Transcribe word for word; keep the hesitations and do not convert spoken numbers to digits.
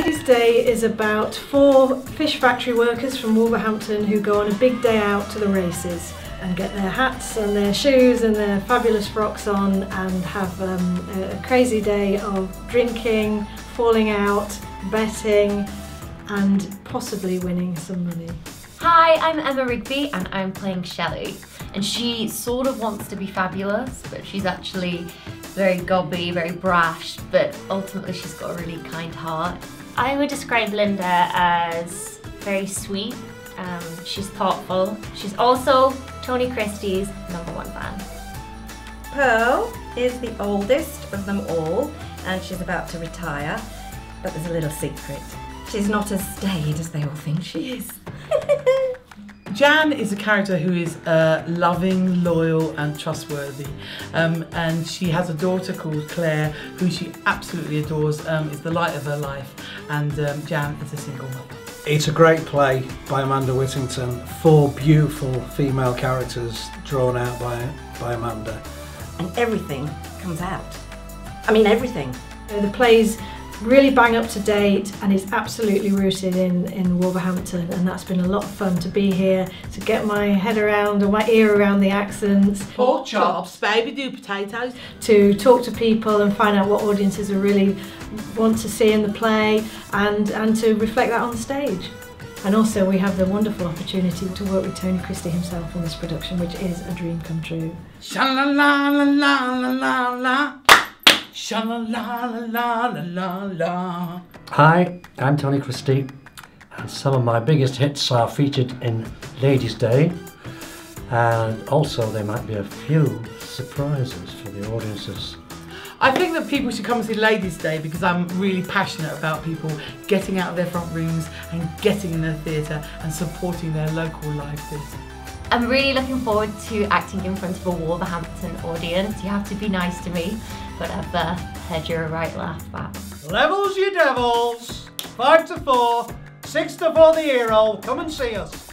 Ladies' Day is about four fish factory workers from Wolverhampton who go on a big day out to the races and get their hats and their shoes and their fabulous frocks on and have um, a crazy day of drinking, falling out, betting and possibly winning some money. Hi, I'm Emma Rigby and I'm playing Shelley, and she sort of wants to be fabulous, but she's actually very gobby, very brash, but ultimately she's got a really kind heart. I would describe Linda as very sweet, um, she's thoughtful, she's also Tony Christie's number one fan. Pearl is the oldest of them all and she's about to retire, but there's a little secret. She's not as staid as they all think she is. Jan is a character who is uh, loving, loyal and trustworthy, um, and she has a daughter called Claire who she absolutely adores, um, is the light of her life, and um, Jan is a single mum. It's a great play by Amanda Whittington, four beautiful female characters drawn out by, by Amanda. And everything comes out. I mean everything. The play's really bang up to date and is absolutely rooted in, in Wolverhampton, and that's been a lot of fun to be here, to get my head around and my ear around the accents. Pork chops, baby do potatoes. To talk to people and find out what audiences really want to see in the play and, and to reflect that on stage. And also we have the wonderful opportunity to work with Tony Christie himself on this production, which is a dream come true. Sha-la-la-la-la-la-la. Sha la la la la la la. Hi, I'm Tony Christie, and some of my biggest hits are featured in Ladies' Day, and also there might be a few surprises for the audiences. I think that people should come and see Ladies' Day because I'm really passionate about people getting out of their front rooms and getting in the theatre and supporting their local live theatre. I'm really looking forward to acting in front of a Wolverhampton audience. You have to be nice to me, but I've uh, heard you're a right laugh back. Levels you devils! Five to four, six to four the year old, come and see us.